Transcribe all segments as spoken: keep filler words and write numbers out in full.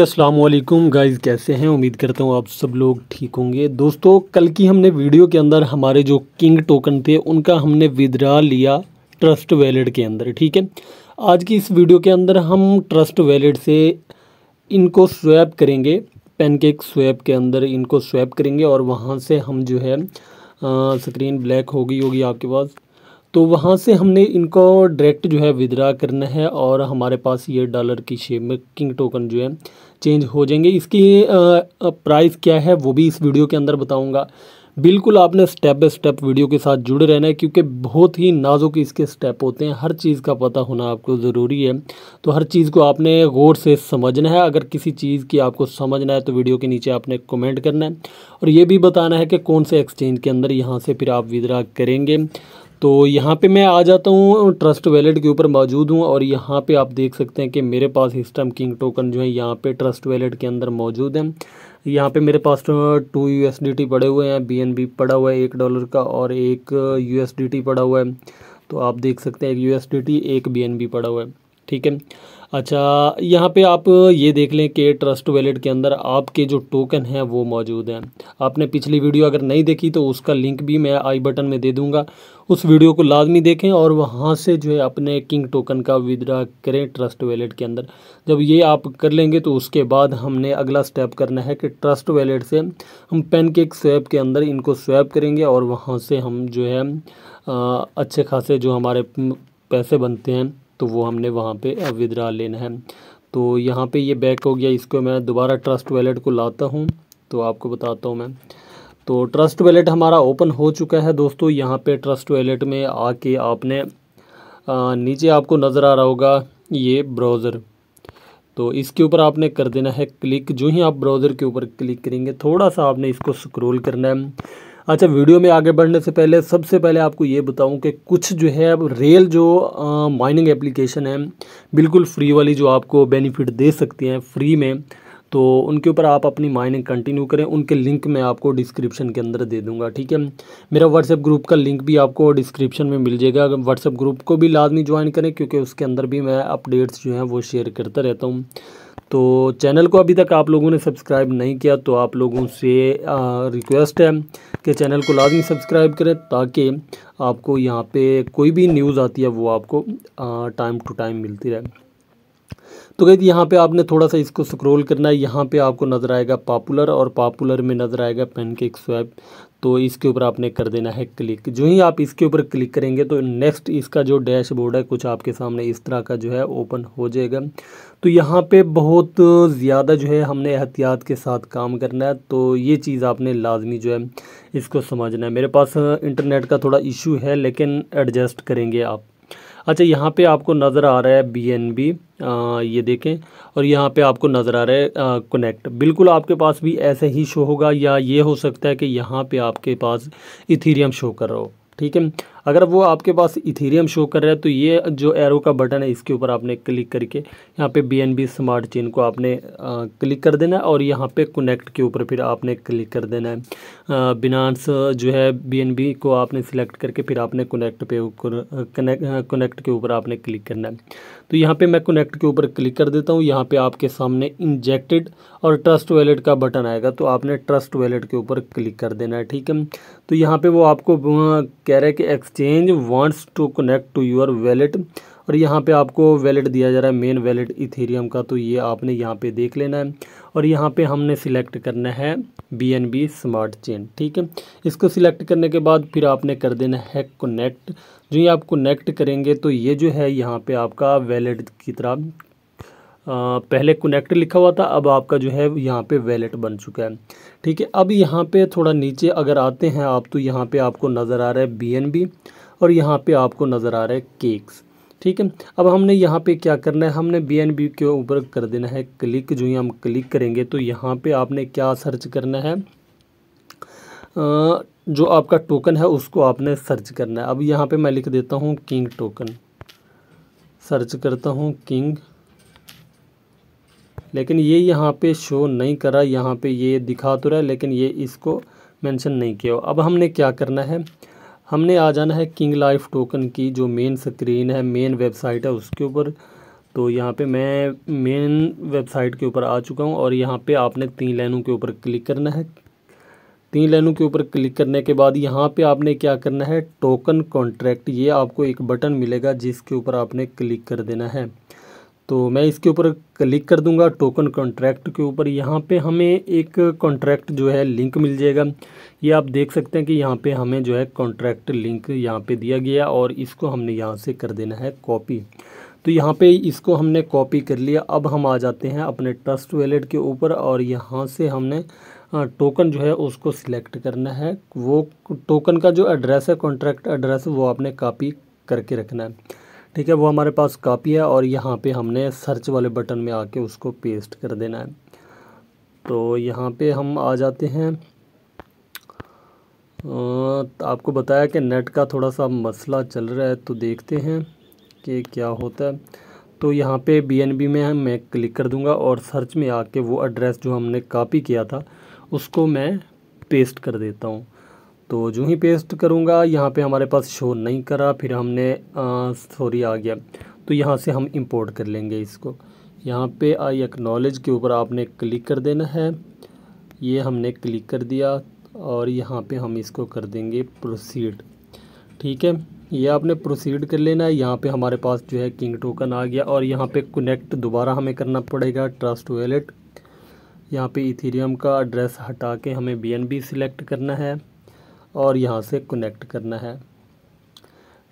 अस्सलाम वालेकुम गाइज़, कैसे हैं? उम्मीद करता हूँ आप सब लोग ठीक होंगे। दोस्तों, कल की हमने वीडियो के अंदर हमारे जो किंग टोकन थे उनका हमने विदड्रा लिया ट्रस्ट वॉलेट के अंदर, ठीक है। आज की इस वीडियो के अंदर हम ट्रस्ट वॉलेट से इनको स्वैप करेंगे, पैनकेक स्वैप के अंदर इनको स्वैप करेंगे और वहाँ से हम जो है आ, स्क्रीन ब्लैक हो गई होगी आपके पास, तो वहाँ से हमने इनको डायरेक्ट जो है विदड्रा करना है और हमारे पास ये डॉलर की शेप में किंग टोकन जो है चेंज हो जाएंगे। इसकी प्राइस क्या है वो भी इस वीडियो के अंदर बताऊंगा। बिल्कुल आपने स्टेप बाय स्टेप वीडियो के साथ जुड़े रहना है क्योंकि बहुत ही नाजुक इसके स्टेप होते हैं, हर चीज़ का पता होना आपको ज़रूरी है। तो हर चीज़ को आपने गौर से समझना है। अगर किसी चीज़ की आपको समझना है तो वीडियो के नीचे आपने कमेंट करना है और ये भी बताना है कि कौन से एक्सचेंज के अंदर यहाँ से फिर आप विदड्रा करेंगे। तो यहाँ पे मैं आ जाता हूँ, ट्रस्ट वॉलेट के ऊपर मौजूद हूँ और यहाँ पे आप देख सकते हैं कि मेरे पास इस टाइम किंग टोकन जो है यहाँ पे ट्रस्ट वॉलेट के अंदर मौजूद हैं। यहाँ पे मेरे पास two U S D T पड़े हुए हैं, बी एन बी पड़ा हुआ है एक डॉलर का और एक यू एस डी टी पड़ा हुआ है। तो आप देख सकते हैं एक यू एस डी टी एक बी एन बी पड़ा हुआ है, ठीक है। अच्छा, यहाँ पे आप ये देख लें कि ट्रस्ट वॉलेट के अंदर आपके जो टोकन हैं वो मौजूद हैं। आपने पिछली वीडियो अगर नहीं देखी तो उसका लिंक भी मैं आई बटन में दे दूंगा, उस वीडियो को लाजमी देखें और वहाँ से जो है अपने किंग टोकन का विदड्रा करें ट्रस्ट वॉलेट के अंदर। जब ये आप कर लेंगे तो उसके बाद हमने अगला स्टेप करना है कि ट्रस्ट वॉलेट से हम पैनकेक स्वैप के अंदर इनको स्वैप करेंगे और वहाँ से हम जो है आ, अच्छे खासे जो हमारे पैसे बनते हैं तो वो हमने वहाँ पे विदड्रा लेना है। तो यहाँ पे ये बैक हो गया, इसको मैं दोबारा ट्रस्ट वॉलेट को लाता हूँ तो आपको बताता हूँ मैं। तो ट्रस्ट वॉलेट हमारा ओपन हो चुका है दोस्तों। यहाँ पे ट्रस्ट वॉलेट में आके आपने आ, नीचे आपको नज़र आ रहा होगा ये ब्राउज़र, तो इसके ऊपर आपने कर देना है क्लिक। जो ही आप ब्राउज़र के ऊपर क्लिक करेंगे थोड़ा सा आपने इसको स्क्रोल करना है। अच्छा, वीडियो में आगे बढ़ने से पहले सबसे पहले आपको ये बताऊं कि कुछ जो है अब रियल जो माइनिंग एप्लीकेशन है बिल्कुल फ्री वाली जो आपको बेनिफिट दे सकती हैं फ्री में, तो उनके ऊपर आप अपनी माइनिंग कंटिन्यू करें। उनके लिंक मैं आपको डिस्क्रिप्शन के अंदर दे दूंगा, ठीक है। मेरा व्हाट्सएप ग्रुप का लिंक भी आपको डिस्क्रिप्शन में मिल जाएगा। व्हाट्सएप ग्रुप को भी लाजमी ज्वाइन करें क्योंकि उसके अंदर भी मैं अपडेट्स जो हैं वो शेयर करता रहता हूँ। तो चैनल को अभी तक आप लोगों ने सब्सक्राइब नहीं किया तो आप लोगों से रिक्वेस्ट है कि चैनल को लाजमी सब्सक्राइब करें ताकि आपको यहाँ पे कोई भी न्यूज़ आती है वो आपको टाइम टू टाइम मिलती रहे। तो गाइस, यहाँ पे आपने थोड़ा सा इसको स्क्रॉल करना है। यहाँ पे आपको नज़र आएगा पॉपुलर और पॉपुलर में नज़र आएगा पैनकेक स्वैप, तो इसके ऊपर आपने कर देना है क्लिक। जो ही आप इसके ऊपर क्लिक करेंगे तो नेक्स्ट इसका जो डैशबोर्ड है कुछ आपके सामने इस तरह का जो है ओपन हो जाएगा। तो यहाँ पे बहुत ज़्यादा जो है हमने एहतियात के साथ काम करना है, तो ये चीज़ आपने लाजमी जो है इसको समझना है। मेरे पास इंटरनेट का थोड़ा इशू है लेकिन एडजस्ट करेंगे आप। अच्छा, यहाँ पे आपको नज़र आ रहा है बी एन बी, ये देखें, और यहाँ पे आपको नज़र आ रहा है आ, कनेक्ट। बिल्कुल आपके पास भी ऐसे ही शो होगा, या ये हो सकता है कि यहाँ पे आपके पास इथीरियम शो कर रहा हो, ठीक है। अगर वो आपके पास इथीरियम शो कर रहा है तो ये जो एरो का बटन है इसके ऊपर आपने क्लिक करके यहाँ पे B N B smart chain को आपने आ, क्लिक कर देना है और यहाँ पे कनेक्ट के ऊपर फिर आपने क्लिक कर देना है। बिनांस जो है बी एन बी को आपने सिलेक्ट करके फिर आपने कनेक्ट पे कनेक्ट कनेक्ट के ऊपर आपने क्लिक करना है। तो यहाँ पर मैं कनेक्ट के ऊपर क्लिक कर देता हूँ। यहाँ पर आपके सामने इंजेक्टेड और ट्रस्ट वॉलेट का बटन आएगा तो आपने ट्रस्ट वॉलेट के ऊपर क्लिक कर देना है, ठीक है। तो यहाँ पर वो आपको कह रहा है कि exchange wants to connect to your wallet, और यहाँ पे आपको वॉलेट दिया जा रहा है मेन वॉलेट इथेरियम का, तो ये आपने यहाँ पे देख लेना है और यहाँ पे हमने सिलेक्ट करना है बीएनबी स्मार्ट चेन, ठीक है। इसको सिलेक्ट करने के बाद फिर आपने कर देना है कनेक्ट। जो ये आप कनेक्ट करेंगे तो ये जो है यहाँ पे आपका वॉलेट की तरह आ, पहले कनेक्ट लिखा हुआ था, अब आपका जो है यहाँ पे वॉलेट बन चुका है, ठीक है। अब यहाँ पे थोड़ा नीचे अगर आते हैं आप तो यहाँ पे आपको नज़र आ रहा है बीएनबी और यहाँ पे आपको नज़र आ रहा है केक्स, ठीक है। अब हमने यहाँ पे क्या करना है, हमने बीएनबी के ऊपर कर देना है क्लिक। जो ही हम क्लिक करेंगे तो यहाँ पे आपने क्या सर्च करना है, आ, जो आपका टोकन है उसको आपने सर्च करना है। अब यहाँ पर मैं लिख देता हूँ किंग टोकन, सर्च करता हूँ किंग, लेकिन ये यहाँ पे शो नहीं करा। यहाँ पे ये दिखा तो रहा है लेकिन ये इसको मेंशन नहीं किया। अब हमने क्या करना है, हमने आ जाना है किंग लाइफ टोकन की जो मेन स्क्रीन है, मेन वेबसाइट है उसके ऊपर। तो यहाँ पे मैं मेन वेबसाइट के ऊपर आ चुका हूँ और यहाँ पे आपने तीन लाइनों के ऊपर क्लिक करना है। तीन लाइनों के ऊपर क्लिक करने के बाद यहाँ पे आपने क्या करना है, टोकन कॉन्ट्रैक्ट, ये आपको एक बटन मिलेगा जिसके ऊपर आपने क्लिक कर देना है। तो मैं इसके ऊपर क्लिक कर दूंगा टोकन कॉन्ट्रैक्ट के ऊपर। यहाँ पे हमें एक कॉन्ट्रैक्ट जो है लिंक मिल जाएगा। ये आप देख सकते हैं कि यहाँ पे हमें जो है कॉन्ट्रैक्ट लिंक यहाँ पे दिया गया और इसको हमने यहाँ से कर देना है कॉपी। तो यहाँ पे इसको हमने कॉपी कर लिया। अब हम आ जाते हैं अपने ट्रस्ट वॉलेट के ऊपर और यहाँ से हमने टोकन जो है उसको सिलेक्ट करना है। वो टोकन का जो एड्रेस है, कॉन्ट्रैक्ट एड्रेस, वो आपने कॉपी करके रखना है, ठीक है। वो हमारे पास कॉपी है और यहाँ पे हमने सर्च वाले बटन में आके उसको पेस्ट कर देना है। तो यहाँ पे हम आ जाते हैं। आपको बताया कि नेट का थोड़ा सा मसला चल रहा है, तो देखते हैं कि क्या होता है। तो यहाँ पे बी एन बी में मैं क्लिक कर दूंगा और सर्च में आके वो एड्रेस जो हमने कॉपी किया था उसको मैं पेस्ट कर देता हूँ। तो जो ही पेस्ट करूँगा यहाँ पे हमारे पास शो नहीं करा, फिर हमने सॉरी आ गया। तो यहाँ से हम इंपोर्ट कर लेंगे इसको। यहाँ पे आई एक्नॉलेज के ऊपर आपने क्लिक कर देना है। ये हमने क्लिक कर दिया और यहाँ पे हम इसको कर देंगे प्रोसीड, ठीक है। ये आपने प्रोसीड कर लेना है। यहाँ पे हमारे पास जो है किंग टोकन आ गया और यहाँ पे कनेक्ट दोबारा हमें करना पड़ेगा ट्रस्ट वॉलेट। यहाँ पे इथेरियम का एड्रेस हटा के हमें बी एन बी सिलेक्ट करना है और यहाँ से कनेक्ट करना है,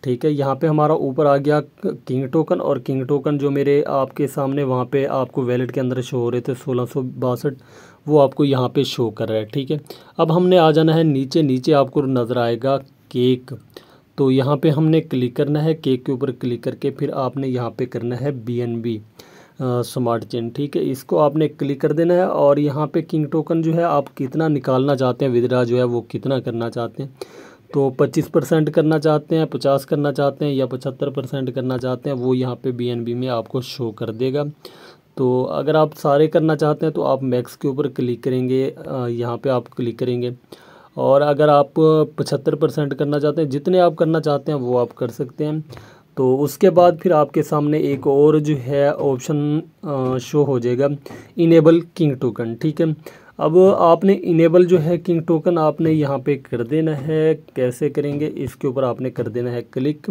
ठीक है। यहाँ पे हमारा ऊपर आ गया किंग टोकन और किंग टोकन जो मेरे आपके सामने वहाँ पे आपको वॉलेट के अंदर शो हो रहे थे सोलह सौ बासठ, वो आपको यहाँ पे शो कर रहा है, ठीक है। अब हमने आ जाना है नीचे। नीचे आपको नज़र आएगा केक, तो यहाँ पे हमने क्लिक करना है। केक के ऊपर क्लिक करके फिर आपने यहाँ पे करना है B N B smart chain, ठीक है। इसको आपने क्लिक कर देना है और यहाँ पे किंग टोकन जो है आप कितना निकालना चाहते हैं, विदड्रा जो है वो कितना करना चाहते हैं। तो पच्चीस परसेंट करना चाहते हैं, पचास करना चाहते हैं या पचहत्तर परसेंट करना चाहते हैं, वो यहाँ पे बी एन बी में आपको शो कर देगा। तो अगर आप सारे करना चाहते हैं तो आप मैक्स के ऊपर क्लिक करेंगे, यहाँ पर आप क्लिक करेंगे। और अगर आप पचहत्तर परसेंट करना चाहते हैं, जितने आप करना चाहते हैं वो आप कर सकते हैं। तो उसके बाद फिर आपके सामने एक और जो है ऑप्शन शो हो जाएगा, इनेबल किंग टोकन, ठीक है। अब आपने इनेबल जो है किंग टोकन आपने यहाँ पे कर देना है। कैसे करेंगे, इसके ऊपर आपने कर देना है क्लिक।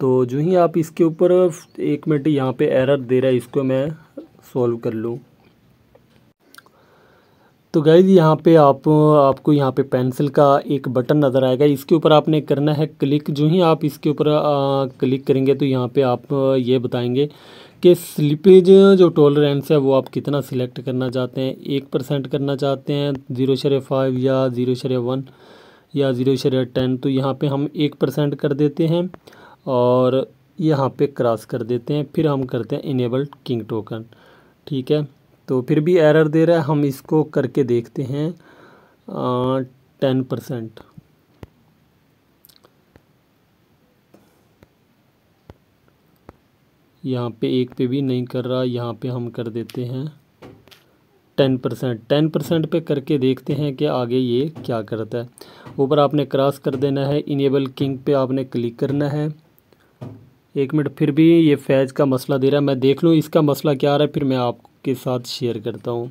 तो जो ही आप इसके ऊपर, एक मिनट यहाँ पे एरर दे रहा है, इसको मैं सॉल्व कर लूँ। तो गाइज यहाँ पे आप आपको यहाँ पे पेंसिल का एक बटन नज़र आएगा, इसके ऊपर आपने करना है क्लिक। जो ही आप इसके ऊपर क्लिक करेंगे तो यहाँ पे आप ये बताएंगे कि स्लिपेज जो टॉलरेंस है वो आप कितना सिलेक्ट करना चाहते हैं। एक परसेंट करना चाहते हैं, ज़ीरो शरे फाइव या ज़ीरो शरे वन या ज़ीरो शरे टेन। तो यहाँ पे हम एक परसेंट कर देते हैं और यहाँ पे क्रॉस कर देते हैं। फिर हम करते हैं इनेबल किंग टोकन, ठीक है। तो फिर भी एरर दे रहा है, हम इसको करके देखते हैं। टेन परसेंट यहाँ पे एक पे भी नहीं कर रहा, यहाँ पे हम कर देते हैं टेन परसेंट टेन परसेंट पे करके देखते हैं कि आगे ये क्या करता है। ऊपर आपने क्रॉस कर देना है, इनेबल किंग पे आपने क्लिक करना है। एक मिनट, फिर भी ये फैज का मसला दे रहा है, मैं देख लूँ इसका मसला क्या आ रहा है, फिर मैं आपको के साथ शेयर करता हूँ।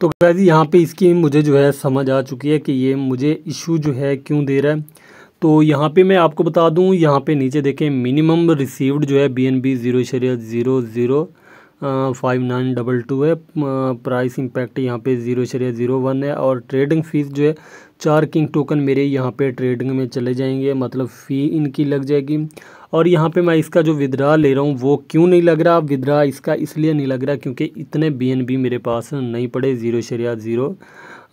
तो गाइस यहाँ पे इसकी मुझे जो है समझ आ चुकी है कि ये मुझे इशू जो है क्यों दे रहा है। तो यहाँ पे मैं आपको बता दूँ, यहाँ पे नीचे देखें मिनिमम रिसीव्ड जो है बी एन बी ज़ीरो शरिया zero zero five nine double two है, प्राइस इम्पैक्ट यहाँ पे ज़ीरो शरिया ज़ीरो वन है और ट्रेडिंग फ़ीस जो है चार किंग टोकन मेरे यहाँ पे ट्रेडिंग में चले जाएंगे, मतलब फ़ी इनकी लग जाएगी। और यहाँ पे मैं इसका जो विदड्रा ले रहा हूँ वो क्यों नहीं लग रहा, विदड्रा इसका इसलिए नहीं लग रहा क्योंकि इतने बी एन बी मेरे पास नहीं पड़े, ज़ीरो शरिया ज़ीरो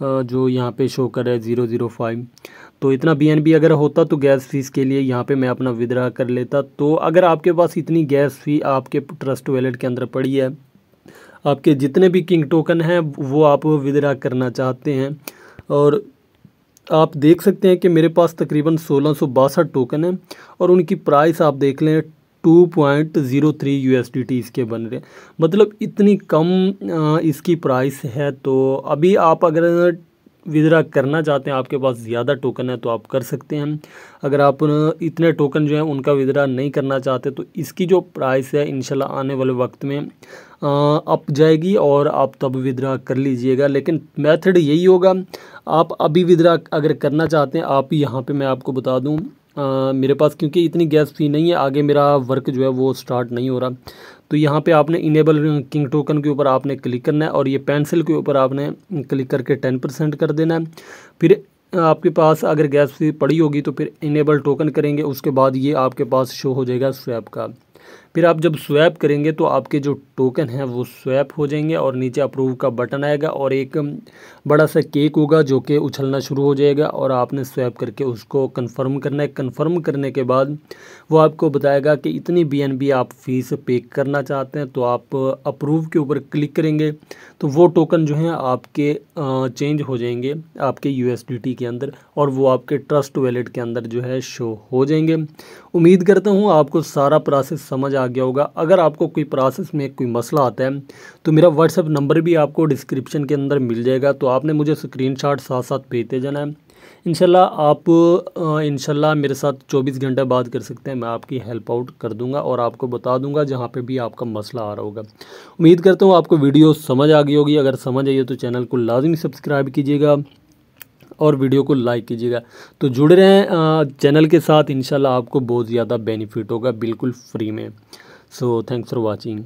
जो यहाँ पे शो कर रहा है ज़ीरो ज़ीरो फाइव। तो इतना बी एन बी अगर होता तो गैस फीस के लिए यहाँ पे मैं अपना विदड्रा कर लेता। तो अगर आपके पास इतनी गैस फ़ी आपके ट्रस्ट वॉलेट के अंदर पड़ी है, आपके जितने भी किंग टोकन हैं वो आप विदड्रा करना चाहते हैं, और आप देख सकते हैं कि मेरे पास तकरीबन सोलह सौ बासठ टोकन हैं और उनकी प्राइस आप देख लें two point zero three U S D T इसके बन रहे हैं, मतलब इतनी कम इसकी प्राइस है। तो अभी आप अगर विदड्रा करना चाहते हैं, आपके पास ज़्यादा टोकन है तो आप कर सकते हैं। अगर आप इतने टोकन जो हैं उनका विदड्रा नहीं करना चाहते तो इसकी जो प्राइस है इंशाल्लाह आने वाले वक्त में अप जाएगी और आप तब विदड्रा कर लीजिएगा। लेकिन मेथड यही होगा, आप अभी विदड्रा अगर करना चाहते हैं आप यहाँ पे मैं आपको बता दूँ, Uh, मेरे पास क्योंकि इतनी गैस फी नहीं है, आगे मेरा वर्क जो है वो स्टार्ट नहीं हो रहा, तो यहाँ पे आपने इनेबल किंग टोकन के ऊपर आपने क्लिक करना है और ये पेंसिल के ऊपर आपने क्लिक करके टेन परसेंट कर देना है। फिर आपके पास अगर गैस फी पड़ी होगी तो फिर इनेबल टोकन करेंगे, उसके बाद ये आपके पास शो हो जाएगा स्वैप का। फिर आप जब स्वैप करेंगे तो आपके जो टोकन हैं वो स्वैप हो जाएंगे और नीचे अप्रूव का बटन आएगा और एक बड़ा सा केक होगा जो कि उछलना शुरू हो जाएगा और आपने स्वैप करके उसको कंफर्म करना है। कंफर्म करने के बाद वो आपको बताएगा कि इतनी बीएनबी आप फीस पे करना चाहते हैं, तो आप अप्रूव के ऊपर क्लिक करेंगे तो वो टोकन जो हैं आपके चेंज हो जाएंगे आपके यूएसडीटी के अंदर और वो आपके ट्रस्ट वॉलेट के अंदर जो है शो हो जाएंगे। उम्मीद करता हूँ आपको सारा प्रोसेस समझ आ गया होगा। अगर आपको कोई प्रोसेस में कोई मसला आता है तो मेरा व्हाट्सएप नंबर भी आपको डिस्क्रिप्शन के अंदर मिल जाएगा, तो आपने मुझे स्क्रीनशॉट साथ साथ भेजते जाना है। इंशाल्लाह आप इंशाल्लाह मेरे साथ चौबीस घंटे बात कर सकते हैं, मैं आपकी हेल्प आउट कर दूंगा और आपको बता दूंगा जहाँ पे भी आपका मसला आ रहा होगा। उम्मीद करता हूँ आपको वीडियो समझ आ गई होगी, अगर समझ आई हो तो चैनल को लाजमी सब्सक्राइब कीजिएगा और वीडियो को लाइक कीजिएगा। तो जुड़े रहें चैनल के साथ, इंशाल्लाह आपको बहुत ज़्यादा बेनिफिट होगा बिल्कुल फ्री में। So thanks for watching.